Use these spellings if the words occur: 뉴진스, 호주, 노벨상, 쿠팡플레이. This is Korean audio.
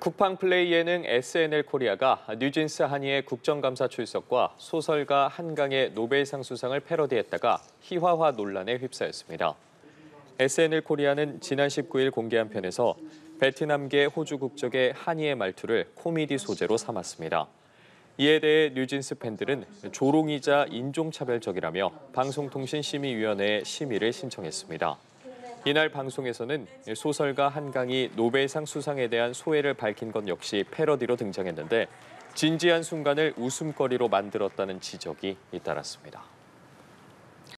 쿠팡플레이 예능 SNL 코리아가 뉴진스 한이의 국정감사 출석과 소설가 한강의 노벨상 수상을 패러디했다가 희화화 논란에 휩싸였습니다. SNL 코리아는 지난 19일 공개한 편에서 베트남계 호주 국적의 한이의 말투를 코미디 소재로 삼았습니다. 이에 대해 뉴진스 팬들은 조롱이자 인종차별적이라며 방송통신심의위원회에 심의를 신청했습니다. 이날 방송에서는 소설가 한강이 노벨상 수상에 대한 소회를 밝힌 것 역시 패러디로 등장했는데 진지한 순간을 웃음거리로 만들었다는 지적이 잇따랐습니다.